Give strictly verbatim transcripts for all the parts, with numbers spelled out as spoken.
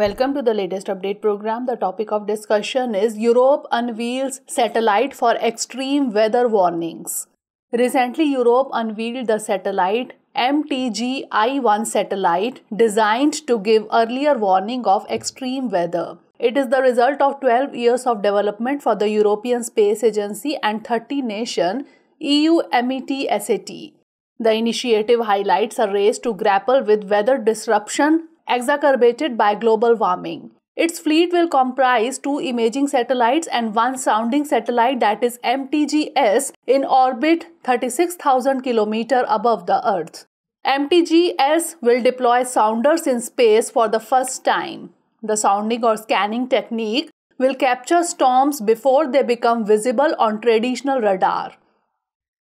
Welcome to the latest update program. The topic of discussion is Europe unveils satellite for extreme weather warnings. Recently, Europe unveiled the satellite M T G S satellite designed to give earlier warning of extreme weather. It is the result of twelve years of development for the European Space Agency and thirty nation EUMETSAT. The initiative highlights a race to grapple with weather disruption exacerbated by global warming. Its fleet will comprise two imaging satellites and one sounding satellite, that is M T G S, in orbit thirty-six thousand kilometers above the Earth. M T G S will deploy sounders in space for the first time. The sounding or scanning technique will capture storms before they become visible on traditional radar.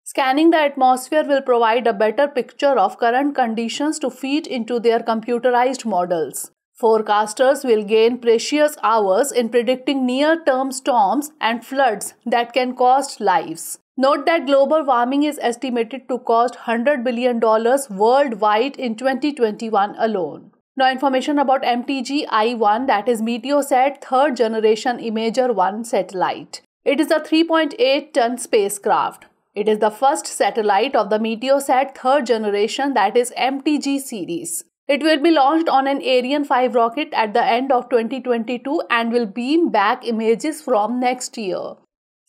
Scanning the atmosphere will provide a better picture of current conditions to feed into their computerized models. Forecasters will gain precious hours in predicting near-term storms and floods that can cost lives. Note that global warming is estimated to cost one hundred billion dollars worldwide in twenty twenty-one alone. Now, information about M T G S one, that is Meteosat Third Generation-Imager one satellite. It is a three point eight ton spacecraft. It is the first satellite of the Meteosat third generation, that is M T G series. It will be launched on an Ariane five rocket at the end of twenty twenty-two and will beam back images from next year.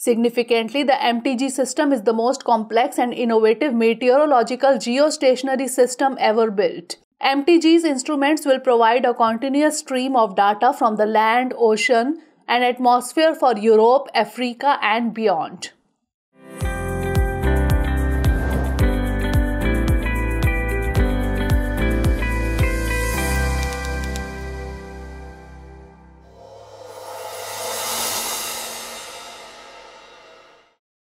Significantly, the M T G system is the most complex and innovative meteorological geostationary system ever built. M T G's instruments will provide a continuous stream of data from the land, ocean, and atmosphere for Europe, Africa, and beyond.